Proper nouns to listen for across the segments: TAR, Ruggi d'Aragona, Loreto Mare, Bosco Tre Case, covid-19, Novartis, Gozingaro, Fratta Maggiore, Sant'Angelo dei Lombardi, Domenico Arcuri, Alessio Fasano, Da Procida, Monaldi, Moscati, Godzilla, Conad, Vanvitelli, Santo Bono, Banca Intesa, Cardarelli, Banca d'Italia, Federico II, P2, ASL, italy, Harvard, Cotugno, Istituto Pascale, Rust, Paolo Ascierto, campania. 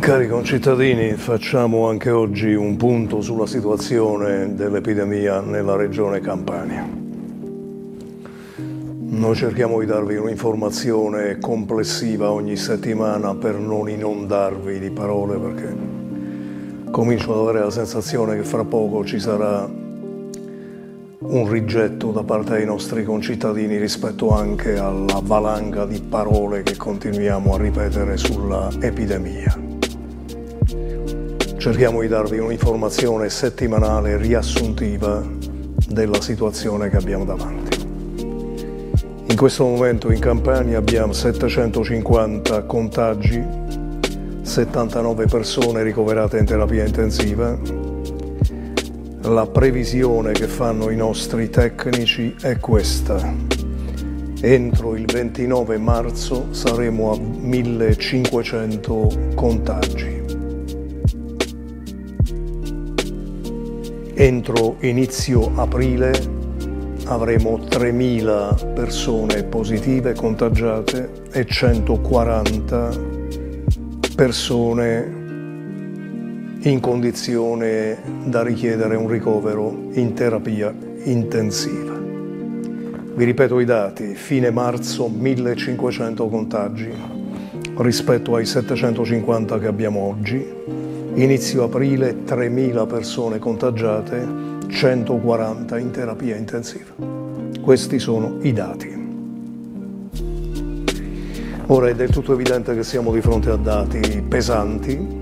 Cari concittadini, facciamo anche oggi un punto sulla situazione dell'epidemia nella regione Campania. Noi cerchiamo di darvi un'informazione complessiva ogni settimana per non inondarvi di parole, perché comincio ad avere la sensazione che fra poco ci sarà un rigetto da parte dei nostri concittadini rispetto anche alla valanga di parole che continuiamo a ripetere sulla epidemia. Cerchiamo di darvi un'informazione settimanale riassuntiva della situazione che abbiamo davanti. In questo momento in Campania abbiamo 750 contagi, 79 persone ricoverate in terapia intensiva. La previsione che fanno i nostri tecnici è questa. Entro il 29 marzo saremo a 1500 contagi. Entro inizio aprile avremo 3.000 persone positive contagiate e 140 persone in condizione da richiedere un ricovero in terapia intensiva. Vi ripeto i dati: fine marzo 1.500 contagi rispetto ai 750 che abbiamo oggi. Inizio aprile 3.000 persone contagiate, 140 in terapia intensiva. Questi sono i dati. Ora è del tutto evidente che siamo di fronte a dati pesanti.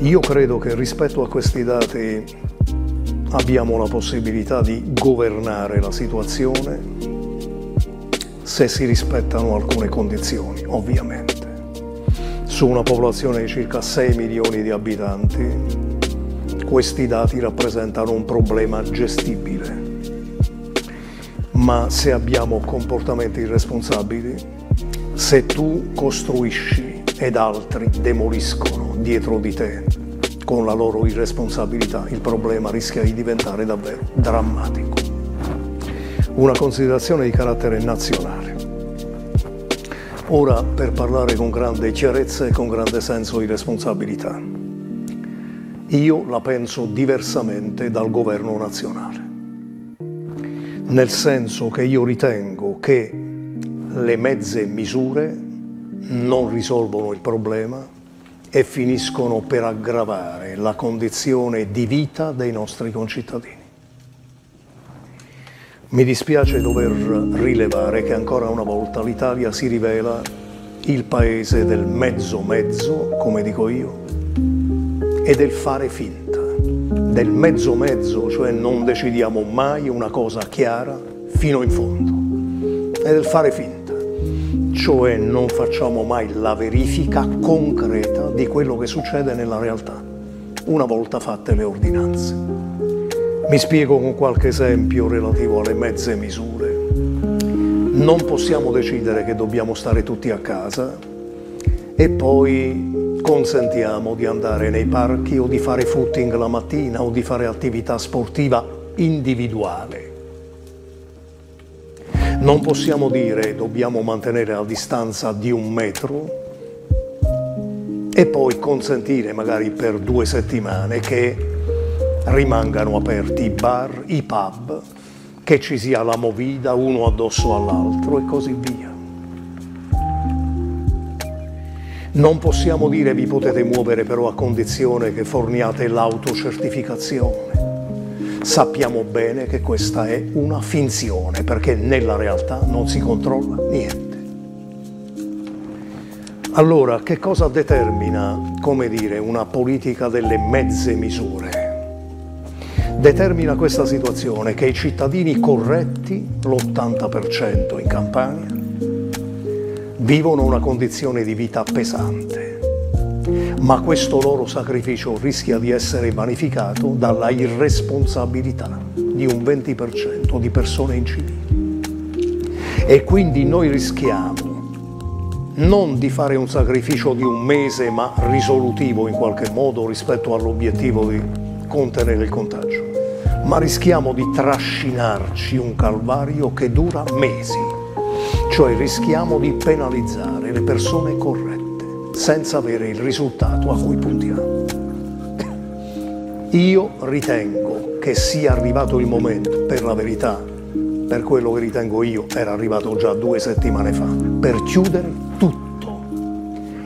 Io credo che rispetto a questi dati abbiamo la possibilità di governare la situazione se si rispettano alcune condizioni, ovviamente. Su una popolazione di circa 6 milioni di abitanti, questi dati rappresentano un problema gestibile. Ma se abbiamo comportamenti irresponsabili, se tu costruisci ed altri demoliscono dietro di te con la loro irresponsabilità, il problema rischia di diventare davvero drammatico. Una considerazione di carattere nazionale. Ora, per parlare con grande chiarezza e con grande senso di responsabilità, io la penso diversamente dal governo nazionale, nel senso che io ritengo che le mezze misure non risolvono il problema e finiscono per aggravare la condizione di vita dei nostri concittadini. Mi dispiace dover rilevare che ancora una volta l'Italia si rivela il paese del mezzo-mezzo, come dico io, e del fare finta, del mezzo-mezzo, cioè non decidiamo mai una cosa chiara fino in fondo, e del fare finta, cioè non facciamo mai la verifica concreta di quello che succede nella realtà, una volta fatte le ordinanze. Mi spiego con qualche esempio relativo alle mezze misure. Non possiamo decidere che dobbiamo stare tutti a casa e poi consentiamo di andare nei parchi o di fare footing la mattina o di fare attività sportiva individuale. Non possiamo dire dobbiamo mantenere la distanza di 1 metro e poi consentire magari per 2 settimane che rimangano aperti i bar, i pub, che ci sia la movida uno addosso all'altro e così via. Non possiamo dire vi potete muovere però a condizione che forniate l'autocertificazione. Sappiamo bene che questa è una finzione, perché nella realtà non si controlla niente. Allora, che cosa determina, come dire, una politica delle mezze misure? Determina questa situazione che i cittadini corretti, l'80% in Campania, vivono una condizione di vita pesante, ma questo loro sacrificio rischia di essere vanificato dalla irresponsabilità di un 20% di persone incivili. E quindi noi rischiamo non di fare un sacrificio di 1 mese, ma risolutivo in qualche modo rispetto all'obiettivo di contenere il contagio, ma rischiamo di trascinarci un calvario che dura mesi, cioè rischiamo di penalizzare le persone corrette senza avere il risultato a cui puntiamo. Io ritengo che sia arrivato il momento, per la verità, per quello che ritengo io, era arrivato già 2 settimane fa, per chiudere tutto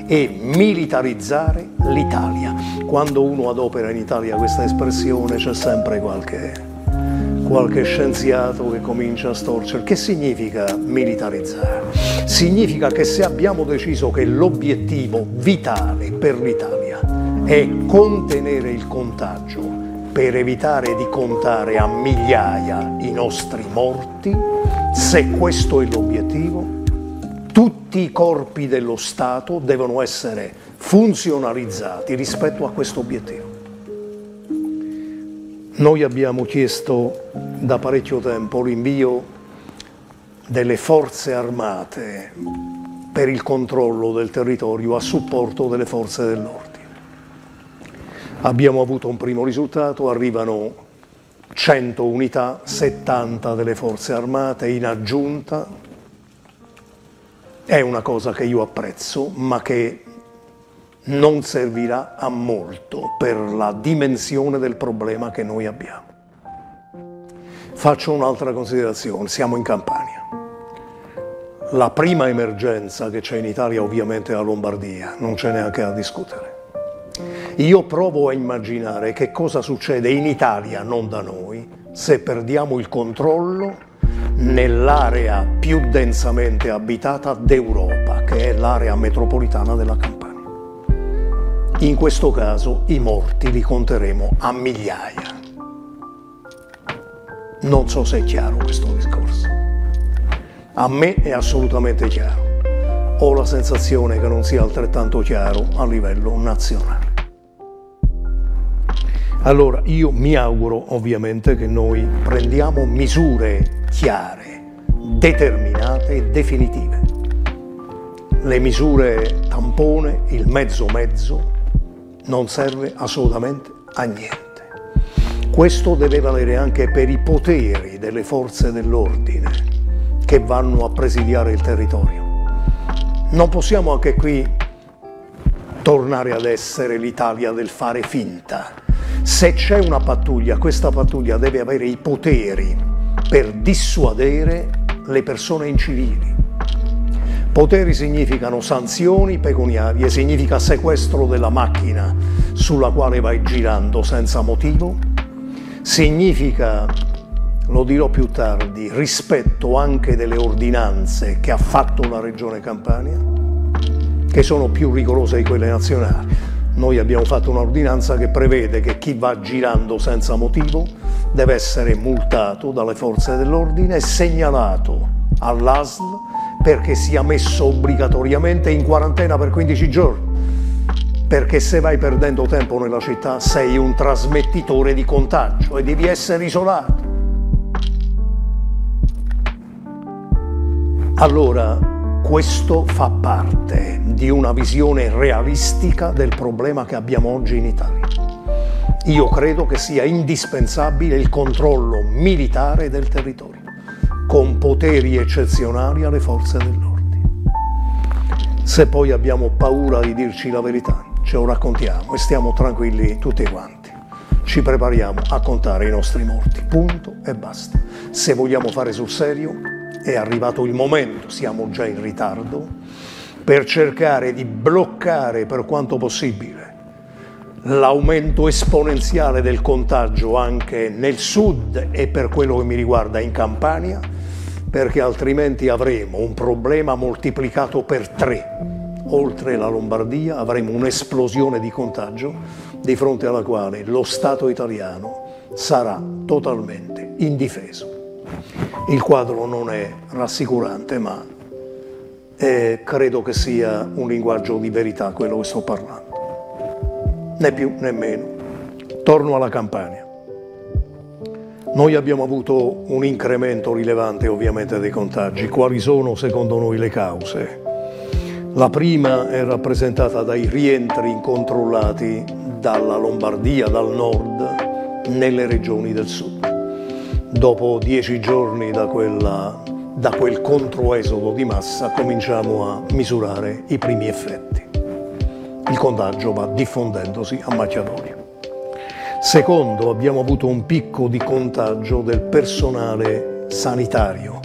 e militarizzare l'Italia. Quando uno adopera in Italia questa espressione c'è sempre qualche scienziato che comincia a storcere. Che significa militarizzare? Significa che se abbiamo deciso che l'obiettivo vitale per l'Italia è contenere il contagio per evitare di contare a migliaia i nostri morti, se questo è l'obiettivo, tutti i corpi dello Stato devono essere funzionalizzati rispetto a questo obiettivo. Noi abbiamo chiesto da parecchio tempo l'invio delle forze armate per il controllo del territorio a supporto delle forze dell'ordine. Abbiamo avuto un primo risultato, arrivano 100 unità, 70 delle forze armate in aggiunta. È una cosa che io apprezzo, ma che non servirà a molto per la dimensione del problema che noi abbiamo. Faccio un'altra considerazione, siamo in Campania. La prima emergenza che c'è in Italia ovviamente è la Lombardia, non c'è neanche da discutere. Io provo a immaginare che cosa succede in Italia, non da noi, se perdiamo il controllo nell'area più densamente abitata d'Europa, che è l'area metropolitana della Campania. In questo caso i morti li conteremo a migliaia. Non so se è chiaro questo discorso. A me è assolutamente chiaro. Ho la sensazione che non sia altrettanto chiaro a livello nazionale. Allora, io mi auguro ovviamente che noi prendiamo misure chiare, determinate e definitive. Le misure tampone, il mezzo non serve assolutamente a niente. Questo deve valere anche per i poteri delle forze dell'ordine che vanno a presidiare il territorio. Non possiamo anche qui tornare ad essere l'Italia del fare finta. Se c'è una pattuglia, questa pattuglia deve avere i poteri per dissuadere le persone incivili. Poteri significano sanzioni pecuniarie, significa sequestro della macchina sulla quale vai girando senza motivo, significa, lo dirò più tardi, rispetto anche delle ordinanze che ha fatto la Regione Campania, che sono più rigorose di quelle nazionali. Noi abbiamo fatto un'ordinanza che prevede che chi va girando senza motivo deve essere multato dalle forze dell'ordine e segnalato all'ASL perché sia messo obbligatoriamente in quarantena per 15 giorni. Perché se vai perdendo tempo nella città sei un trasmettitore di contagio e devi essere isolato. Allora, questo fa parte di una visione realistica del problema che abbiamo oggi in Italia. Io credo che sia indispensabile il controllo militare del territorio, con poteri eccezionali alle forze dell'ordine. Se poi abbiamo paura di dirci la verità, ce lo raccontiamo e stiamo tranquilli tutti quanti. Ci prepariamo a contare i nostri morti, punto e basta. Se vogliamo fare sul serio, è arrivato il momento, siamo già in ritardo, per cercare di bloccare per quanto possibile l'aumento esponenziale del contagio anche nel sud e per quello che mi riguarda in Campania, perché altrimenti avremo un problema moltiplicato per 3. Oltre la Lombardia avremo un'esplosione di contagio di fronte alla quale lo Stato italiano sarà totalmente indifeso. Il quadro non è rassicurante, ma credo che sia un linguaggio di verità quello che sto parlando, né più né meno. Torno alla Campania. Noi abbiamo avuto un incremento rilevante ovviamente dei contagi. Quali sono secondo noi le cause? La prima è rappresentata dai rientri incontrollati dalla Lombardia, dal nord, nelle regioni del sud. Dopo 10 giorni da quel controesodo di massa cominciamo a misurare i primi effetti. Il contagio va diffondendosi a macchia d'olio. Secondo, abbiamo avuto un picco di contagio del personale sanitario.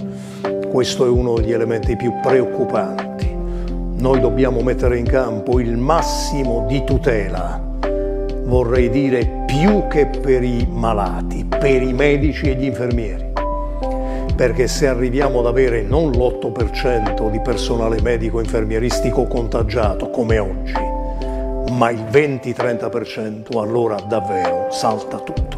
Questo è uno degli elementi più preoccupanti. Noi dobbiamo mettere in campo il massimo di tutela, vorrei dire più che per i malati, per i medici e gli infermieri. Perché se arriviamo ad avere non l'8% di personale medico-infermieristico contagiato, come oggi, ma il 20-30%, allora davvero salta tutto.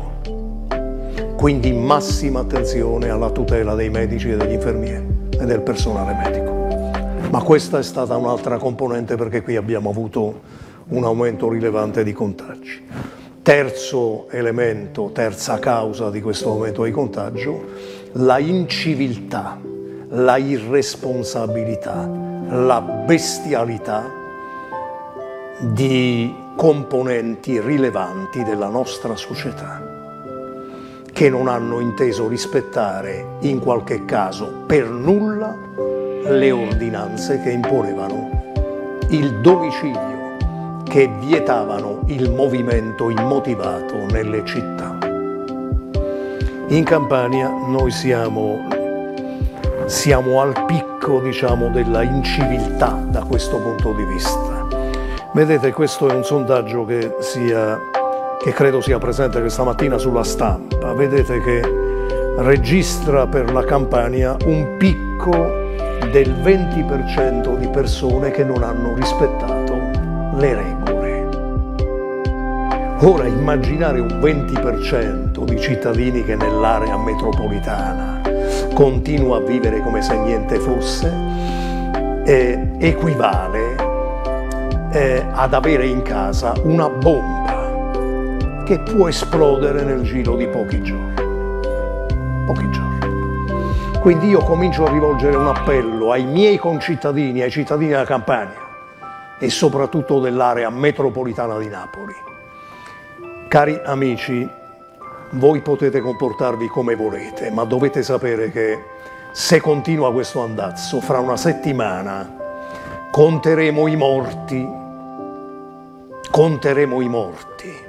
Quindi massima attenzione alla tutela dei medici e degli infermieri e del personale medico. Ma questa è stata un'altra componente, perché qui abbiamo avuto un aumento rilevante di contagi. Terzo elemento, terza causa di questo aumento di contagio, la inciviltà, la irresponsabilità, la bestialità di componenti rilevanti della nostra società che non hanno inteso rispettare, in qualche caso per nulla, le ordinanze che imponevano il domicilio, che vietavano il movimento immotivato nelle città. In Campania noi siamo al picco, diciamo, della inciviltà da questo punto di vista. Vedete, questo è un sondaggio che credo sia presente questa mattina sulla Stampa. Vedete che registra per la Campania un picco del 20% di persone che non hanno rispettato le regole. Ora, immaginare un 20% di cittadini che nell'area metropolitana continua a vivere come se niente fosse equivale ad avere in casa una bomba che può esplodere nel giro di pochi giorni. Pochi giorni. Quindi io comincio a rivolgere un appello ai miei concittadini, ai cittadini della Campania e soprattutto dell'area metropolitana di Napoli. Cari amici, voi potete comportarvi come volete, ma dovete sapere che se continua questo andazzo, fra una settimana conteremo i morti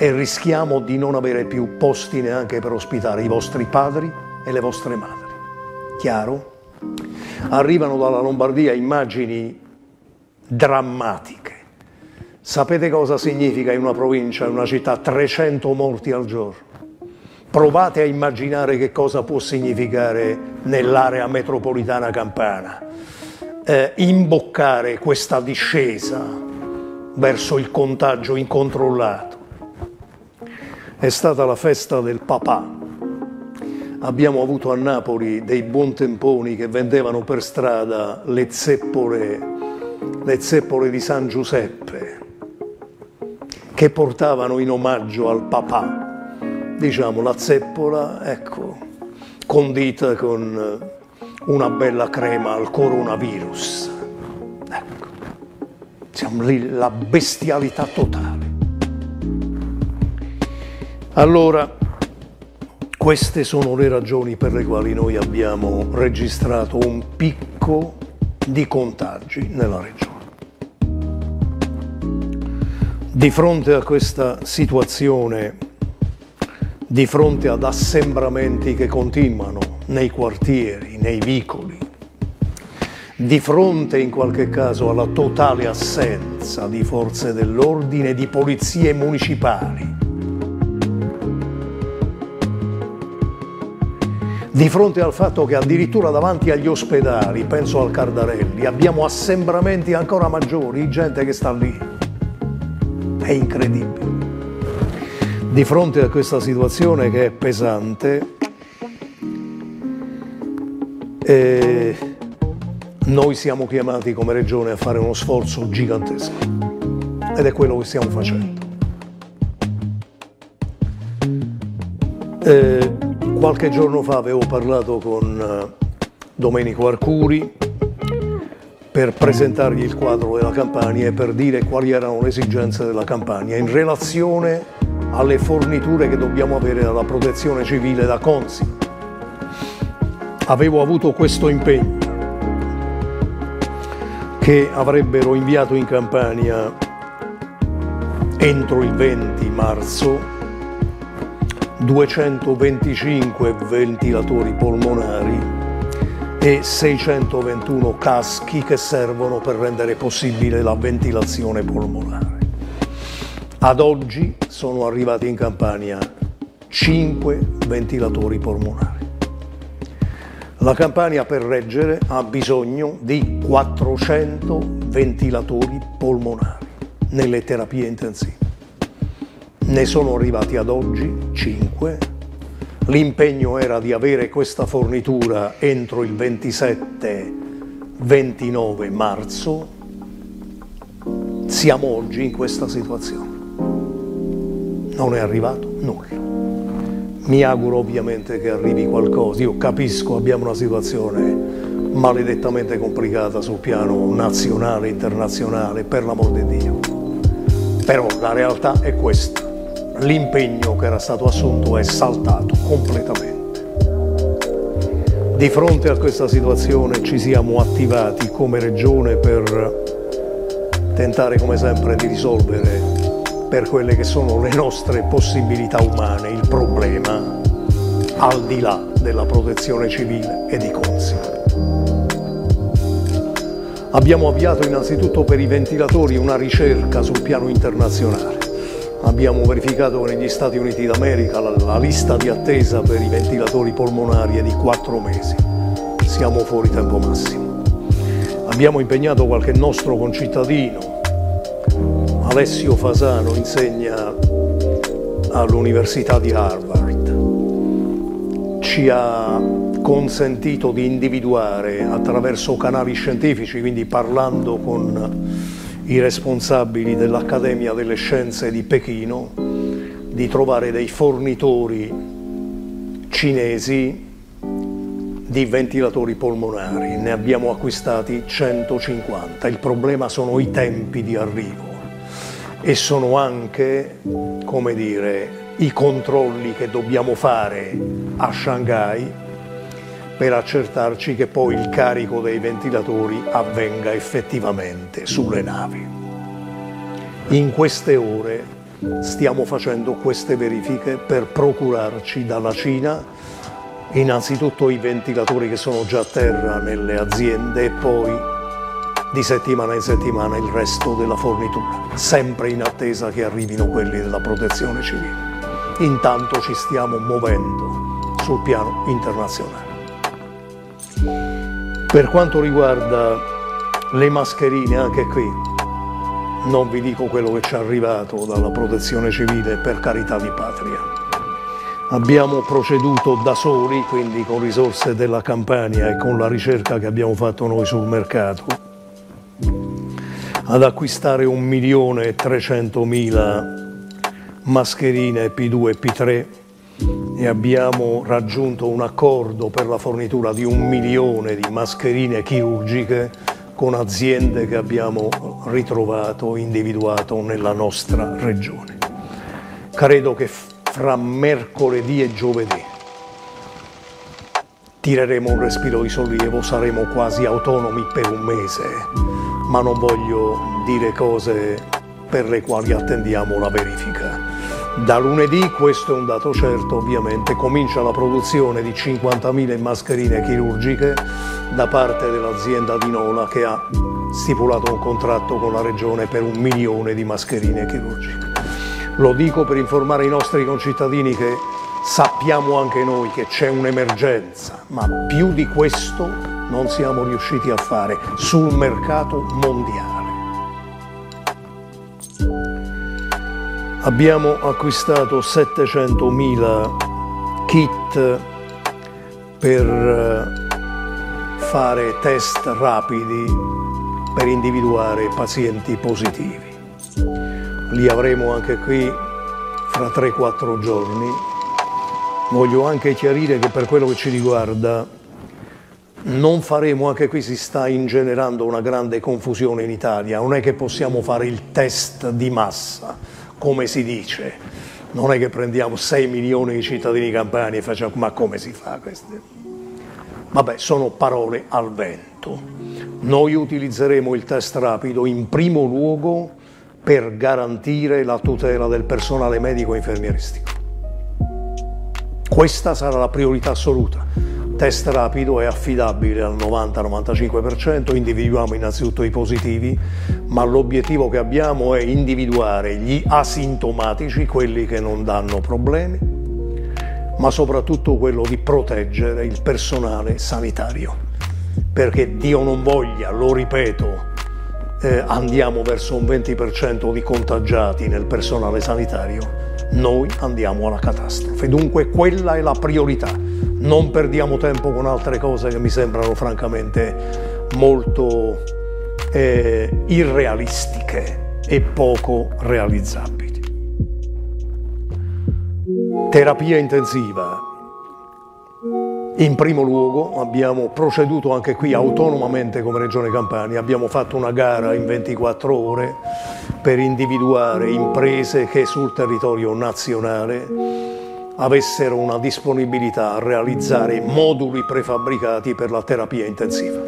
e rischiamo di non avere più posti neanche per ospitare i vostri padri e le vostre madri. Chiaro? Arrivano dalla Lombardia immagini drammatiche. Sapete cosa significa in una provincia, in una città, 300 morti al giorno? Provate a immaginare che cosa può significare nell'area metropolitana campana imboccare questa discesa verso il contagio incontrollato. È stata la festa del papà. Abbiamo avuto a Napoli dei buontemponi che vendevano per strada le zeppole di San Giuseppe, che portavano in omaggio al papà, diciamo, la zeppola, ecco, condita con una bella crema al coronavirus. Ecco, siamo lì, la bestialità totale. Allora, queste sono le ragioni per le quali noi abbiamo registrato un picco di contagi nella regione. Di fronte a questa situazione, di fronte ad assembramenti che continuano nei quartieri, nei vicoli, di fronte in qualche caso alla totale assenza di forze dell'ordine, di polizie municipali, di fronte al fatto che addirittura davanti agli ospedali, penso al Cardarelli, abbiamo assembramenti ancora maggiori, gente che sta lì. È incredibile. Di fronte a questa situazione che è pesante, noi siamo chiamati come regione a fare uno sforzo gigantesco ed è quello che stiamo facendo. Qualche giorno fa avevo parlato con Domenico Arcuri per presentargli il quadro della Campania e per dire quali erano le esigenze della Campania in relazione alle forniture che dobbiamo avere dalla protezione civile, da Consip. Avevo avuto questo impegno che avrebbero inviato in Campania entro il 20 marzo 225 ventilatori polmonari e 621 caschi che servono per rendere possibile la ventilazione polmonare. Ad oggi sono arrivati in Campania 5 ventilatori polmonari. La Campania per reggere ha bisogno di 400 ventilatori polmonari nelle terapie intensive. Ne sono arrivati ad oggi 5. L'impegno era di avere questa fornitura entro il 27-29 marzo. Siamo oggi in questa situazione. Non è arrivato nulla. Mi auguro ovviamente che arrivi qualcosa. Io capisco, abbiamo una situazione maledettamente complicata sul piano nazionale, internazionale, per l'amor di Dio. Però la realtà è questa. L'impegno che era stato assunto è saltato completamente. Di fronte a questa situazione ci siamo attivati come Regione per tentare come sempre di risolvere per quelle che sono le nostre possibilità umane il problema al di là della protezione civile e di Consip. Abbiamo avviato innanzitutto per i ventilatori una ricerca sul piano internazionale. Abbiamo verificato che negli Stati Uniti d'America la lista di attesa per i ventilatori polmonari è di 4 mesi. Siamo fuori tempo massimo. Abbiamo impegnato qualche nostro concittadino. Alessio Fasano insegna all'Università di Harvard. Ci ha consentito di individuare attraverso canali scientifici, quindi parlando con i responsabili dell'Accademia delle Scienze di Pechino, di trovare dei fornitori cinesi di ventilatori polmonari. Ne abbiamo acquistati 150. Il problema sono i tempi di arrivo e sono anche, come dire, i controlli che dobbiamo fare a Shanghai per accertarci che poi il carico dei ventilatori avvenga effettivamente sulle navi. In queste ore stiamo facendo queste verifiche per procurarci dalla Cina innanzitutto i ventilatori che sono già a terra nelle aziende e poi di settimana in settimana il resto della fornitura, sempre in attesa che arrivino quelli della protezione civile. Intanto ci stiamo muovendo sul piano internazionale. Per quanto riguarda le mascherine, anche qui non vi dico quello che ci è arrivato dalla protezione civile, per carità di patria. Abbiamo proceduto da soli, quindi con risorse della Campania e con la ricerca che abbiamo fatto noi sul mercato, ad acquistare 1.300.000 mascherine P2 e P3 e abbiamo raggiunto un accordo per la fornitura di 1 milione di mascherine chirurgiche con aziende che abbiamo ritrovato, individuato nella nostra regione. Credo che fra mercoledì e giovedì tireremo un respiro di sollievo, saremo quasi autonomi per 1 mese, ma non voglio dire cose per le quali attendiamo la verifica. Da lunedì, questo è un dato certo ovviamente, comincia la produzione di 50.000 mascherine chirurgiche da parte dell'azienda di Nola che ha stipulato un contratto con la Regione per 1 milione di mascherine chirurgiche. Lo dico per informare i nostri concittadini che sappiamo anche noi che c'è un'emergenza, ma più di questo non siamo riusciti a fare sul mercato mondiale. Abbiamo acquistato 700.000 kit per fare test rapidi per individuare pazienti positivi. Li avremo anche qui fra 3-4 giorni. Voglio anche chiarire che per quello che ci riguarda non faremo, anche qui si sta ingenerando una grande confusione in Italia, non è che possiamo fare il test di massa. Come si dice, non è che prendiamo 6 milioni di cittadini campani e facciamo, ma come si fa queste? Vabbè, sono parole al vento. Noi utilizzeremo il test rapido in primo luogo per garantire la tutela del personale medico-infermieristico. Questa sarà la priorità assoluta. Test rapido è affidabile al 90-95%, individuiamo innanzitutto i positivi, ma l'obiettivo che abbiamo è individuare gli asintomatici, quelli che non danno problemi, ma soprattutto quello di proteggere il personale sanitario. Perché Dio non voglia, lo ripeto, andiamo verso un 20% di contagiati nel personale sanitario, noi andiamo alla catastrofe. Dunque quella è la priorità, non perdiamo tempo con altre cose che mi sembrano francamente molto irrealistiche e poco realizzabili. Terapia intensiva. In primo luogo abbiamo proceduto anche qui autonomamente come Regione Campania, abbiamo fatto una gara in 24 ore per individuare imprese che sul territorio nazionale avessero una disponibilità a realizzare moduli prefabbricati per la terapia intensiva.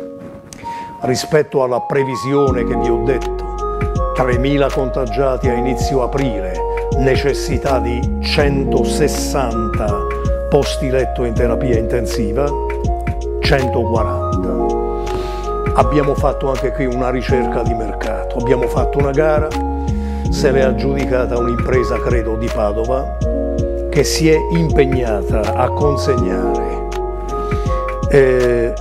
Rispetto alla previsione che vi ho detto, 3.000 contagiati a inizio aprile, necessità di 160 posti letto in terapia intensiva, 140. Abbiamo fatto anche qui una ricerca di mercato, abbiamo fatto una gara, se l'è aggiudicata un'impresa, credo, di Padova, che si è impegnata a consegnare 3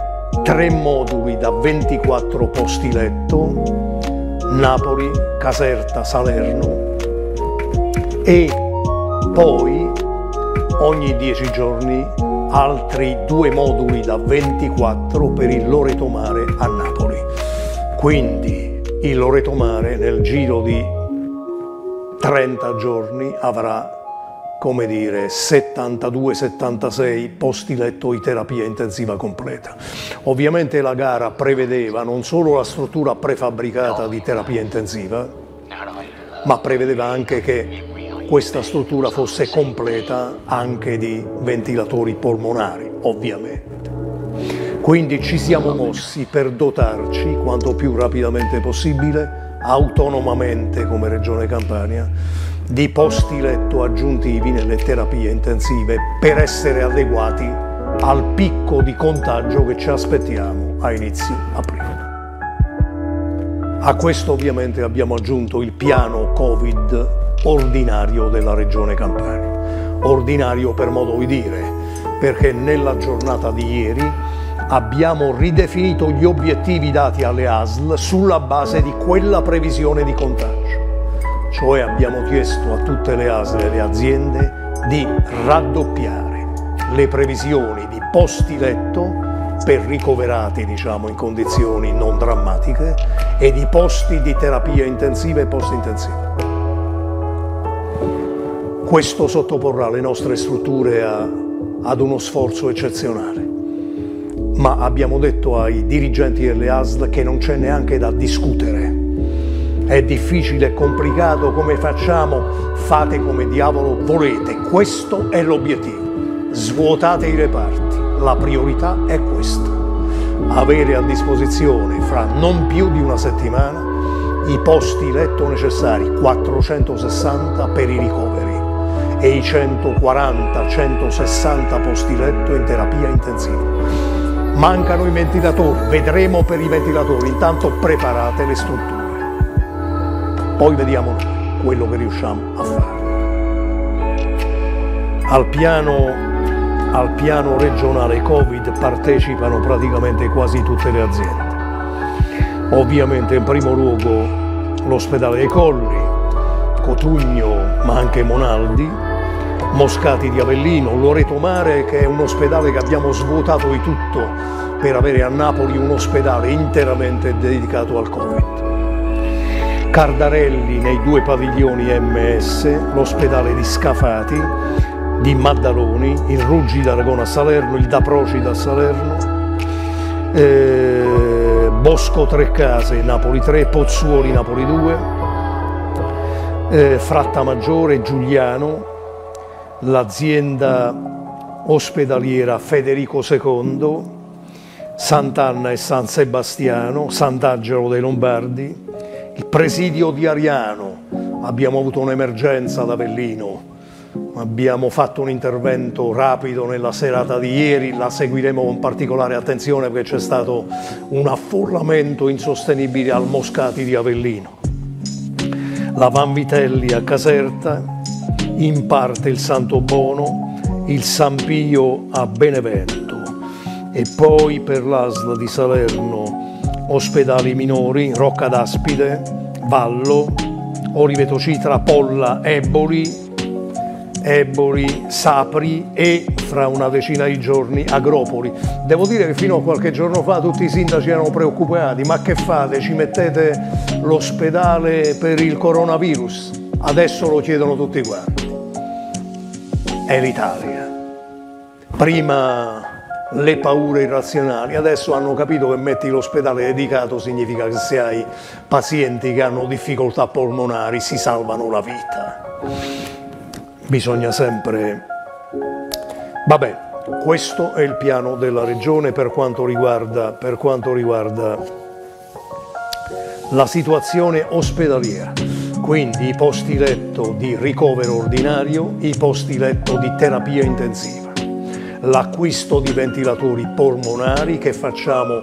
moduli da 24 posti letto, Napoli, Caserta, Salerno, e poi ogni 10 giorni altri 2 moduli da 24 per il Loreto Mare a Napoli. Quindi il Loreto Mare nel giro di 30 giorni avrà, come dire, 72-76 posti letto di terapia intensiva completa. Ovviamente la gara prevedeva non solo la struttura prefabbricata di terapia intensiva, ma prevedeva anche che questa struttura fosse completa anche di ventilatori polmonari, ovviamente. Quindi ci siamo mossi per dotarci quanto più rapidamente possibile, autonomamente come Regione Campania, di posti letto aggiuntivi nelle terapie intensive per essere adeguati al picco di contagio che ci aspettiamo a inizio aprile. A questo ovviamente abbiamo aggiunto il piano Covid ordinario della Regione Campania, ordinario per modo di dire, perché nella giornata di ieri abbiamo ridefinito gli obiettivi dati alle ASL sulla base di quella previsione di contagio, cioè abbiamo chiesto a tutte le ASL e alle aziende di raddoppiare le previsioni di posti letto per ricoverati, diciamo, in condizioni non drammatiche e di posti di terapia intensiva e post-intensiva. Questo sottoporrà le nostre strutture ad uno sforzo eccezionale, ma abbiamo detto ai dirigenti delle ASL che non c'è neanche da discutere. È difficile, è complicato, come facciamo? Fate come diavolo volete, questo è l'obiettivo. Svuotate i reparti, la priorità è questa. Avere a disposizione fra non più di una settimana i posti letto necessari, 460 per i ricoveri, e i 140-160 posti letto in terapia intensiva. Mancano i ventilatori, vedremo per i ventilatori, intanto preparate le strutture. Poi vediamo quello che riusciamo a fare. Al piano regionale Covid partecipano praticamente quasi tutte le aziende. Ovviamente in primo luogo l'ospedale dei Colli, Cotugno, ma anche Monaldi, Moscati di Avellino, Loreto Mare, che è un ospedale che abbiamo svuotato di tutto per avere a Napoli un ospedale interamente dedicato al Covid. Cardarelli nei 2 padiglioni MS, l'ospedale di Scafati, di Maddaloni, il Ruggi d'Aragona a Salerno, il Da Procida a Salerno, Bosco Tre Case, Napoli 3, Pozzuoli, Napoli 2, Fratta Maggiore, Giuliano, l'azienda ospedaliera Federico II, Sant'Anna e San Sebastiano, Sant'Angelo dei Lombardi, il presidio di Ariano, Abbiamo avuto un'emergenza ad Avellino, abbiamo fatto un intervento rapido nella serata di ieri, la seguiremo con particolare attenzione perché c'è stato un affollamento insostenibile al Moscati di Avellino. La Vanvitelli a Caserta, in parte il Santo Bono, il Sampio a Benevento e poi per l'ASL di Salerno ospedali minori, Rocca d'Aspide, Vallo, Oriveto Citra, Polla, Eboli, Sapri e fra una decina di giorni Agropoli. Devo dire che fino a qualche giorno fa tutti i sindaci erano preoccupati, ma che fate, ci mettete l'ospedale per il coronavirus? Adesso lo chiedono tutti quanti. È l'Italia. Prima le paure irrazionali, adesso hanno capito che metti l'ospedale dedicato significa che se hai pazienti che hanno difficoltà polmonari si salvano la vita. Bisogna sempre... Vabbè, questo è il piano della Regione per quanto riguarda la situazione ospedaliera, quindi i posti letto di ricovero ordinario, i posti letto di terapia intensiva, l'acquisto di ventilatori polmonari che facciamo,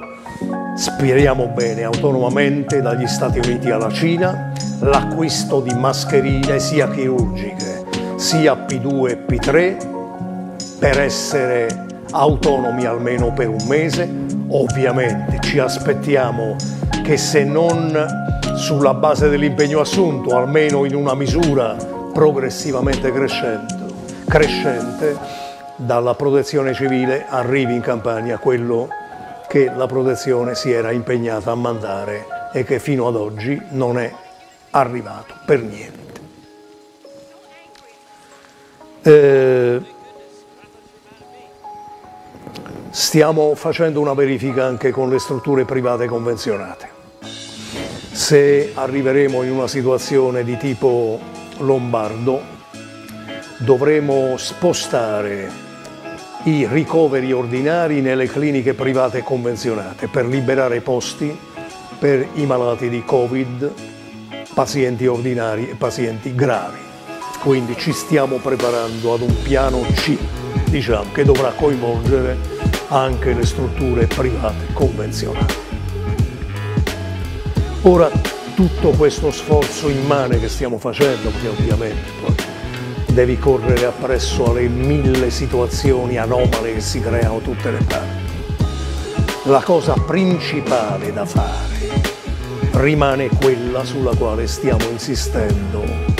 speriamo bene, autonomamente dagli Stati Uniti alla Cina, l'acquisto di mascherine sia chirurgiche sia P2 e P3 per essere autonomi almeno per un mese. Ovviamente ci aspettiamo che se non sulla base dell'impegno assunto, almeno in una misura progressivamente crescente, dalla protezione civile arrivi in Campania quello che la protezione si era impegnata a mandare e che fino ad oggi non è arrivato per niente. Stiamo facendo una verifica anche con le strutture private convenzionate. Se arriveremo in una situazione di tipo lombardo, dovremo spostare i ricoveri ordinari nelle cliniche private convenzionate per liberare posti per i malati di Covid, pazienti ordinari e pazienti gravi. Quindi ci stiamo preparando ad un piano C, diciamo, che dovrà coinvolgere anche le strutture private convenzionali. Ora tutto questo sforzo immane che stiamo facendo, perché ovviamente poi devi correre appresso alle 1000 situazioni anomale che si creano tutte le parti, la cosa principale da fare rimane quella sulla quale stiamo insistendo,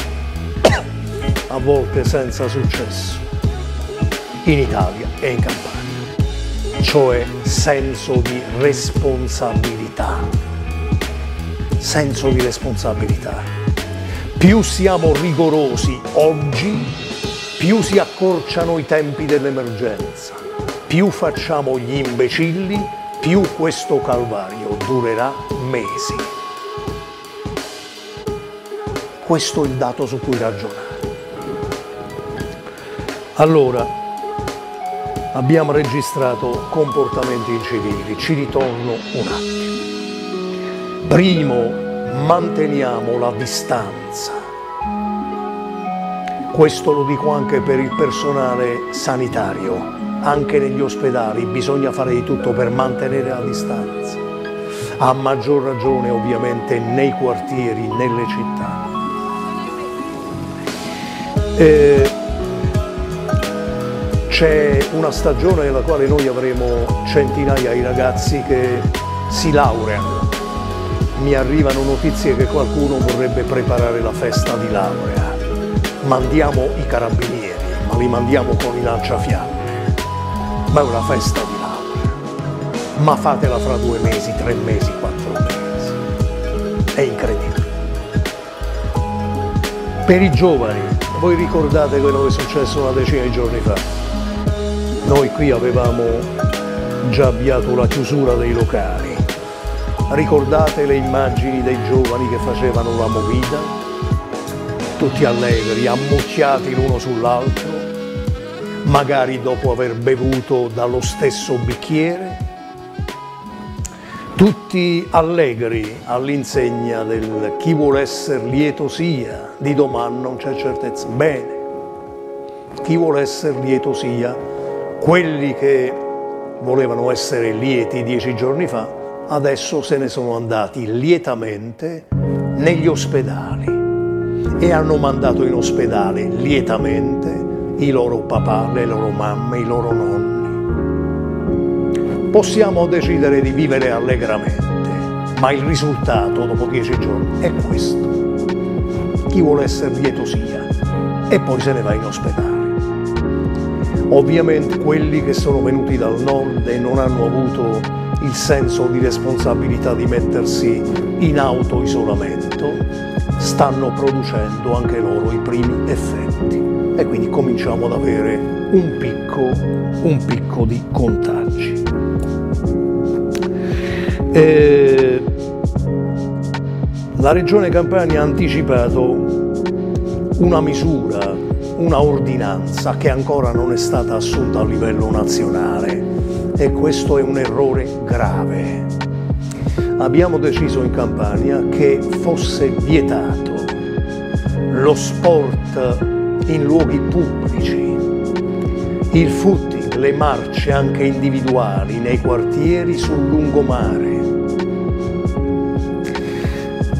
a volte senza successo, in Italia e in Campania, cioè senso di responsabilità. Più siamo rigorosi oggi, più si accorciano i tempi dell'emergenza, più facciamo gli imbecilli, più questo calvario durerà mesi. Questo è il dato su cui ragionare. Allora, abbiamo registrato comportamenti incivili, ci ritorno un attimo. Primo, manteniamo la distanza. Questo lo dico anche per il personale sanitario, anche negli ospedali bisogna fare di tutto per mantenere la distanza. A maggior ragione ovviamente nei quartieri, nelle città. C'è una stagione nella quale noi avremo centinaia di ragazzi che si laureano. Mi arrivano notizie che qualcuno vorrebbe preparare la festa di laurea. Mandiamo i carabinieri, ma li mandiamo con i lanciafiamme. Ma è una festa di laurea. Ma fatela fra 2 mesi, 3 mesi, 4 mesi. È incredibile. Per i giovani, voi ricordate quello che è successo una decina di giorni fa? Noi qui avevamo già avviato la chiusura dei locali. Ricordate le immagini dei giovani che facevano la movida? Tutti allegri, ammucchiati l'uno sull'altro, magari dopo aver bevuto dallo stesso bicchiere. Tutti allegri all'insegna del chi vuole essere lieto sia, di domani non c'è certezza. Bene, chi vuole essere lieto sia, quelli che volevano essere lieti 10 giorni fa, adesso se ne sono andati lietamente negli ospedali e hanno mandato in ospedale lietamente i loro papà, le loro mamme, i loro nonni. Possiamo decidere di vivere allegramente, ma il risultato dopo 10 giorni è questo. Chi vuole essere lieto sia e poi se ne va in ospedale. Ovviamente quelli che sono venuti dal nord e non hanno avuto il senso di responsabilità di mettersi in autoisolamento stanno producendo anche loro i primi effetti e quindi cominciamo ad avere un picco di contagi. La Regione Campania ha anticipato una misura, una ordinanza che ancora non è stata assunta a livello nazionale e questo è un errore grave. Abbiamo deciso in Campania che fosse vietato lo sport in luoghi pubblici, il footing, le marce anche individuali nei quartieri sul lungomare.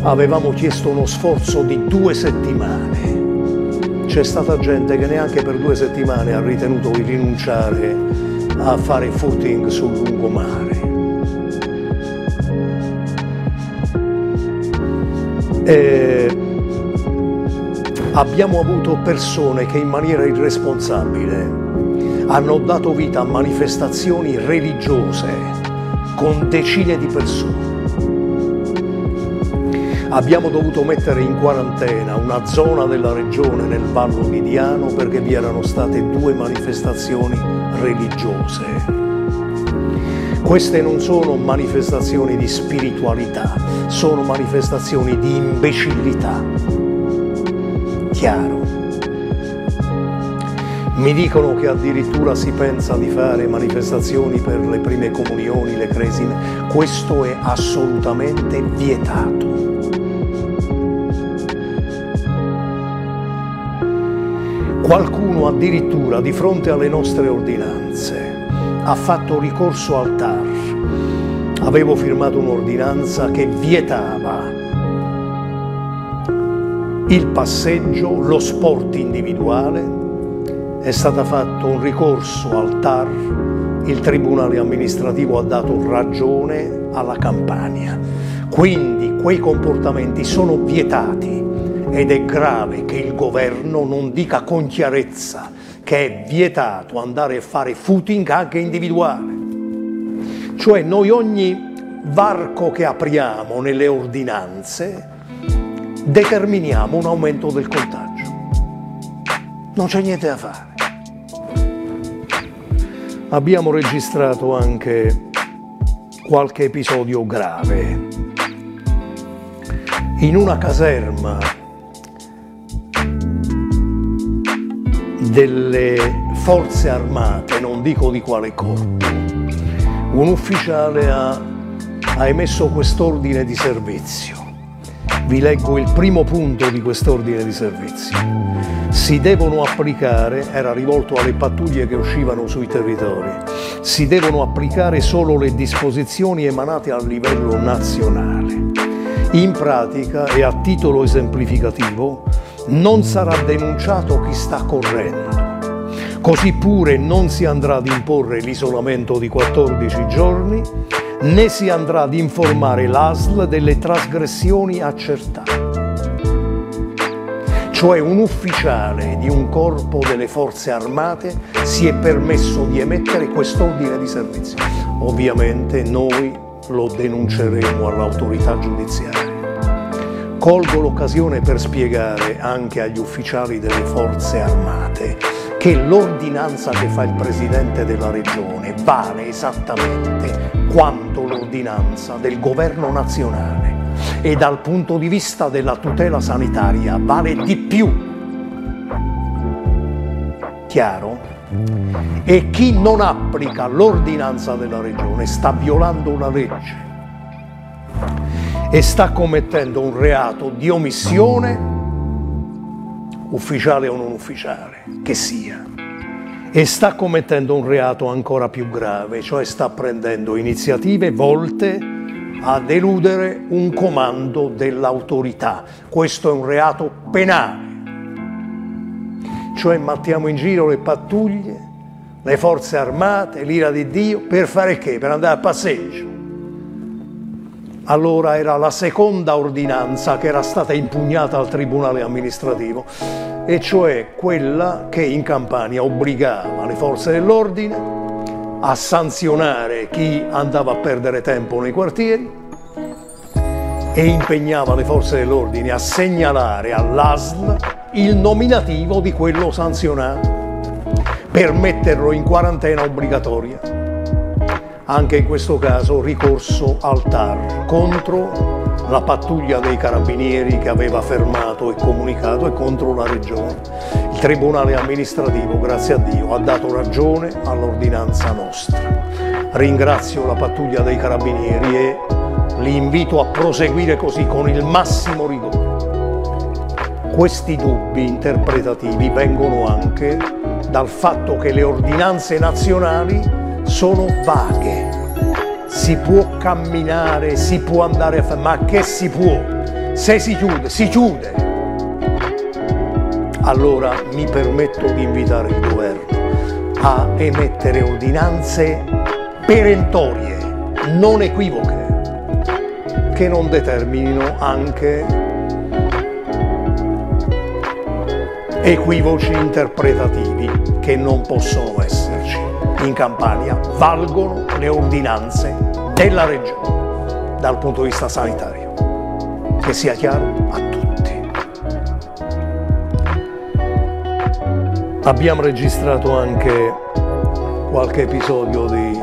Avevamo chiesto uno sforzo di 2 settimane, c'è stata gente che neanche per 2 settimane ha ritenuto di rinunciare a fare footing sul lungomare. Abbiamo avuto persone che in maniera irresponsabile hanno dato vita a manifestazioni religiose con decine di persone. Abbiamo dovuto mettere in quarantena una zona della regione nel Vallo di Diano perché vi erano state 2 manifestazioni religiose. Queste non sono manifestazioni di spiritualità, sono manifestazioni di imbecillità. Chiaro. Mi dicono che addirittura si pensa di fare manifestazioni per le prime comunioni, le cresime. Questo è assolutamente vietato. Qualcuno addirittura di fronte alle nostre ordinanze ha fatto ricorso al TAR. Avevo firmato un'ordinanza che vietava il passeggio, lo sport individuale, è stato fatto un ricorso al TAR, il Tribunale amministrativo ha dato ragione alla Campania. Quindi quei comportamenti sono vietati. Ed è grave che il governo non dica con chiarezza che è vietato andare a fare footing anche individuale. Cioè noi ogni varco che apriamo nelle ordinanze determiniamo un aumento del contagio. Non c'è niente da fare. Abbiamo registrato anche qualche episodio grave. In una caserma delle forze armate, non dico di quale corpo, un ufficiale ha emesso quest'ordine di servizio. Vi leggo il primo punto di quest'ordine di servizio. Si devono applicare, era rivolto alle pattuglie che uscivano sui territori, si devono applicare solo le disposizioni emanate a livello nazionale. In pratica, e a titolo esemplificativo, non sarà denunciato chi sta correndo. Così pure non si andrà ad imporre l'isolamento di 14 giorni, né si andrà ad informare l'ASL delle trasgressioni accertate. Cioè un ufficiale di un corpo delle forze armate si è permesso di emettere quest'ordine di servizio. Ovviamente noi lo denunceremo all'autorità giudiziaria. Colgo l'occasione per spiegare anche agli ufficiali delle forze armate che l'ordinanza che fa il Presidente della Regione vale esattamente quanto l'ordinanza del Governo nazionale e dal punto di vista della tutela sanitaria vale di più. Chiaro? E chi non applica l'ordinanza della Regione sta violando una legge e sta commettendo un reato di omissione, ufficiale o non ufficiale, che sia, e sta commettendo un reato ancora più grave, cioè sta prendendo iniziative volte a eludere un comando dell'autorità. Questo è un reato penale, cioè mattiamo in giro le pattuglie, le forze armate, l'ira di Dio, per fare che? Per andare a passeggio. Allora era la seconda ordinanza che era stata impugnata al Tribunale amministrativo, e cioè quella che in Campania obbligava le forze dell'ordine a sanzionare chi andava a perdere tempo nei quartieri e impegnava le forze dell'ordine a segnalare all'ASL il nominativo di quello sanzionato per metterlo in quarantena obbligatoria. Anche in questo caso ricorso al TAR contro la pattuglia dei carabinieri che aveva fermato e comunicato e contro la regione. Il Tribunale amministrativo, grazie a Dio, ha dato ragione all'ordinanza nostra. Ringrazio la pattuglia dei carabinieri e li invito a proseguire così con il massimo rigore. Questi dubbi interpretativi vengono anche dal fatto che le ordinanze nazionali sono vaghe, si può camminare, si può andare a fare, ma che si può? Se si chiude, si chiude. Allora mi permetto di invitare il governo a emettere ordinanze perentorie, non equivoche, che non determinino anche equivoci interpretativi che non possono esserci. In Campania valgono le ordinanze della regione dal punto di vista sanitario, che sia chiaro a tutti. Abbiamo registrato anche qualche episodio di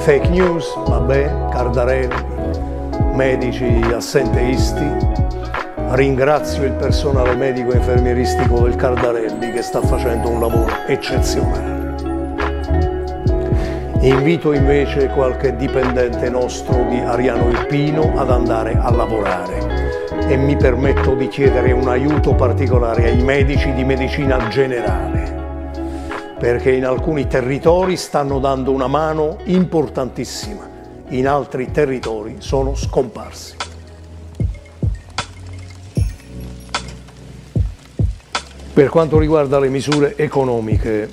fake news, vabbè, Cardarelli, medici assenteisti. Ringrazio il personale medico e infermieristico del Cardarelli che sta facendo un lavoro eccezionale. Invito invece qualche dipendente nostro di Ariano Irpino ad andare a lavorare e mi permetto di chiedere un aiuto particolare ai medici di medicina generale, perché in alcuni territori stanno dando una mano importantissima, in altri territori sono scomparsi. Per quanto riguarda le misure economiche,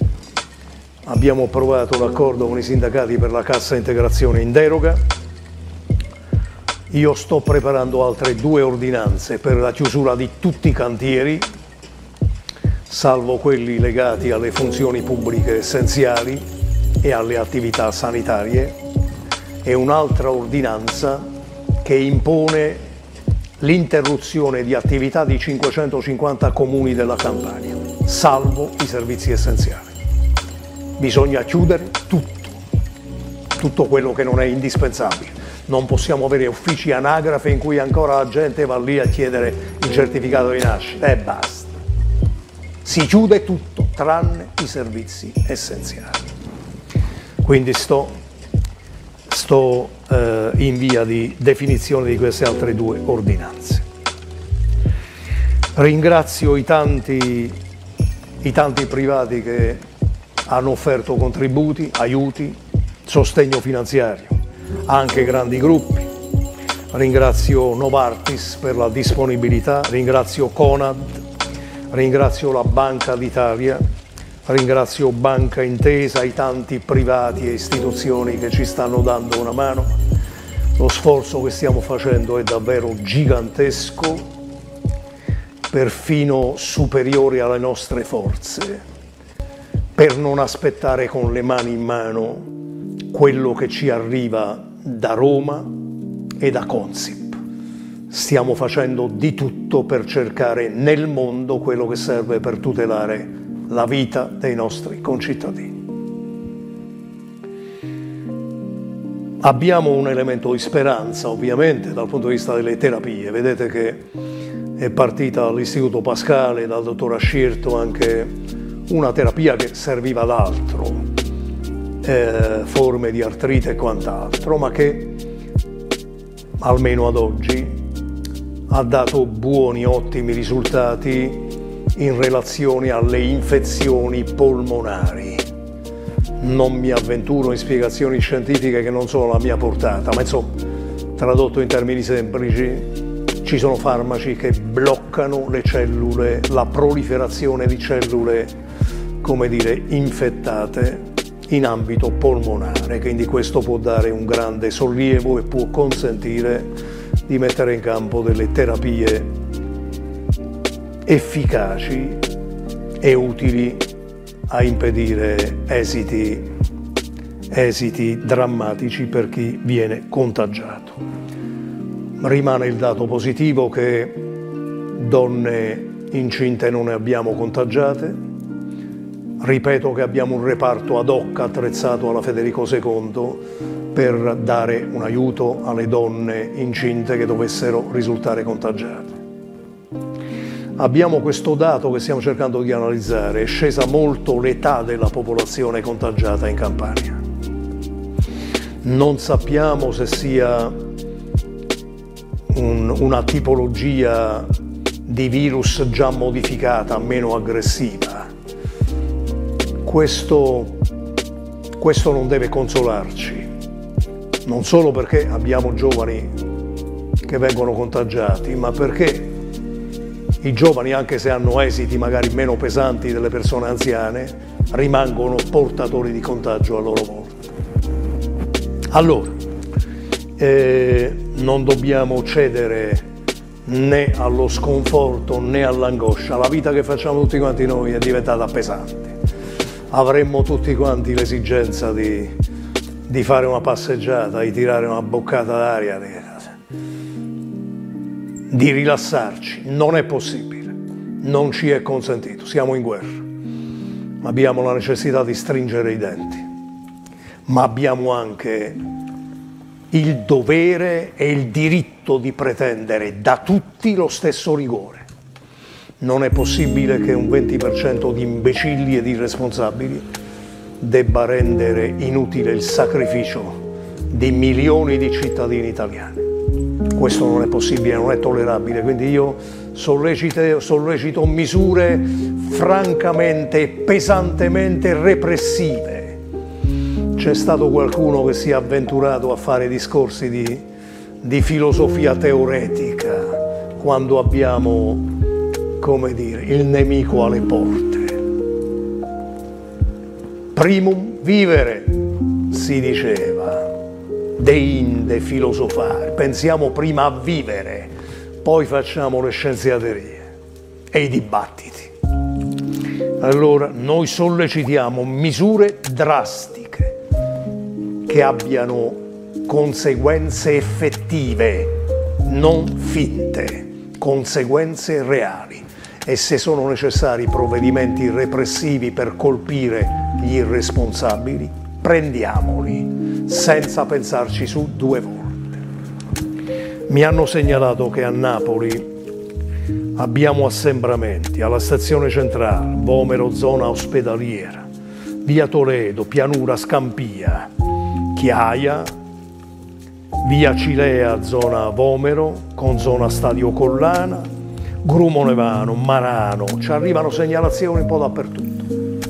abbiamo approvato l'accordo con i sindacati per la cassa integrazione in deroga. Io sto preparando altre 2 ordinanze per la chiusura di tutti i cantieri, salvo quelli legati alle funzioni pubbliche essenziali e alle attività sanitarie, e un'altra ordinanza che impone l'interruzione di attività di 550 comuni della Campania, salvo i servizi essenziali. Bisogna chiudere tutto quello che non è indispensabile. Non possiamo avere uffici anagrafe in cui ancora la gente va lì a chiedere il certificato di nascita e basta. Si chiude tutto tranne i servizi essenziali. Quindi sto in via di definizione di queste altre 2 ordinanze. Ringrazio i tanti privati che hanno offerto contributi, aiuti, sostegno finanziario, anche grandi gruppi. Ringrazio Novartis per la disponibilità, ringrazio Conad, ringrazio la Banca d'Italia, ringrazio Banca Intesa, i tanti privati e istituzioni che ci stanno dando una mano. Lo sforzo che stiamo facendo è davvero gigantesco, perfino superiore alle nostre forze, per non aspettare con le mani in mano quello che ci arriva da Roma e da Consip. Stiamo facendo di tutto per cercare nel mondo quello che serve per tutelare la vita dei nostri concittadini. Abbiamo un elemento di speranza, ovviamente, dal punto di vista delle terapie. Vedete che è partita dall'Istituto Pascale, dal dottor Ascierto, anche una terapia che serviva ad altro, forme di artrite e quant'altro, ma che almeno ad oggi ha dato buoni, ottimi risultati in relazione alle infezioni polmonari. Non mi avventuro in spiegazioni scientifiche che non sono alla mia portata, ma insomma, tradotto in termini semplici, ci sono farmaci che bloccano le cellule, la proliferazione di cellule, come dire, infettate in ambito polmonare, quindi questo può dare un grande sollievo e può consentire di mettere in campo delle terapie efficaci e utili a impedire esiti drammatici per chi viene contagiato. Rimane il dato positivo che donne incinte non ne abbiamo contagiate. Ripeto che abbiamo un reparto ad hoc attrezzato alla Federico II per dare un aiuto alle donne incinte che dovessero risultare contagiate. Abbiamo questo dato che stiamo cercando di analizzare. È scesa molto l'età della popolazione contagiata in Campania. Non sappiamo se sia una tipologia di virus già modificata, meno aggressiva. Questo non deve consolarci, non solo perché abbiamo giovani che vengono contagiati, ma perché i giovani, anche se hanno esiti magari meno pesanti delle persone anziane, rimangono portatori di contagio a loro volta. Allora, non dobbiamo cedere né allo sconforto né all'angoscia. La vita che facciamo tutti quanti noi è diventata pesante. Avremmo tutti quanti l'esigenza di fare una passeggiata, di tirare una boccata d'aria, di rilassarci. Non è possibile, non ci è consentito, siamo in guerra. Abbiamo la necessità di stringere i denti, ma abbiamo anche il dovere e il diritto di pretendere da tutti lo stesso rigore. Non è possibile che un 20% di imbecilli e di irresponsabili debba rendere inutile il sacrificio di milioni di cittadini italiani. Questo non è possibile, non è tollerabile, quindi io sollecito misure francamente e pesantemente repressive. C'è stato qualcuno che si è avventurato a fare discorsi di filosofia teoretica quando abbiamo, come dire, il nemico alle porte. Primum vivere, si diceva, deinde filosofare, pensiamo prima a vivere, poi facciamo le scienziaterie e i dibattiti. Allora noi sollecitiamo misure drastiche che abbiano conseguenze effettive, non finte, conseguenze reali. E se sono necessari provvedimenti repressivi per colpire gli irresponsabili, prendiamoli, senza pensarci su due volte. Mi hanno segnalato che a Napoli abbiamo assembramenti alla stazione centrale, Vomero zona ospedaliera, via Toledo, pianura Scampia, Chiaia, via Cilea zona Vomero con zona Stadio Collana, Grumonevano, Marano, ci arrivano segnalazioni un po' dappertutto.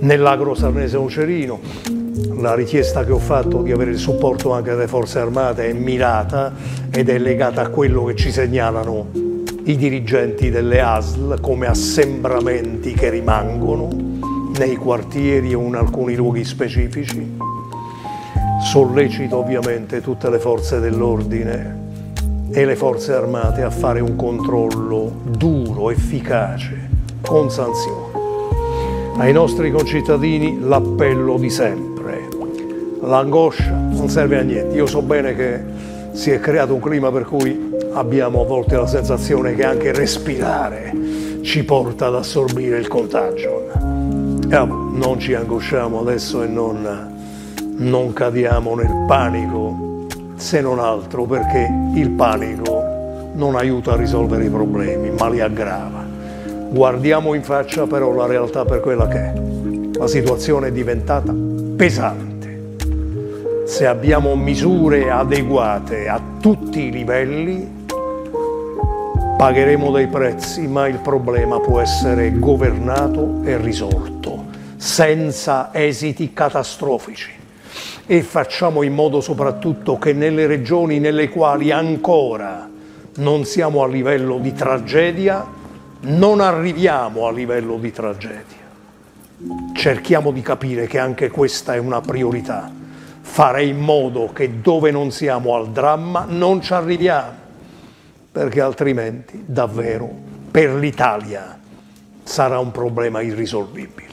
Nell'Agro Sarnese Ucerino la richiesta che ho fatto di avere il supporto anche delle forze armate è mirata ed è legata a quello che ci segnalano i dirigenti delle ASL come assembramenti che rimangono nei quartieri o in alcuni luoghi specifici. Sollecito ovviamente tutte le forze dell'ordine e le forze armate a fare un controllo duro, efficace, con sanzioni. Ai nostri concittadini l'appello di sempre. L'angoscia non serve a niente. Io so bene che si è creato un clima per cui abbiamo a volte la sensazione che anche respirare ci porta ad assorbire il contagio. Non ci angosciamo adesso e non cadiamo nel panico, se non altro perché il panico non aiuta a risolvere i problemi, ma li aggrava. Guardiamo in faccia però la realtà per quella che è. La situazione è diventata pesante. Se abbiamo misure adeguate a tutti i livelli, Pagheremo dei prezzi, ma il problema può essere governato e risolto, senza esiti catastrofici. E facciamo in modo soprattutto che nelle regioni nelle quali ancora non siamo a livello di tragedia, non arriviamo a livello di tragedia. Cerchiamo di capire che anche questa è una priorità. Fare in modo che dove non siamo al dramma non ci arriviamo, perché altrimenti davvero per l'Italia sarà un problema irrisolvibile.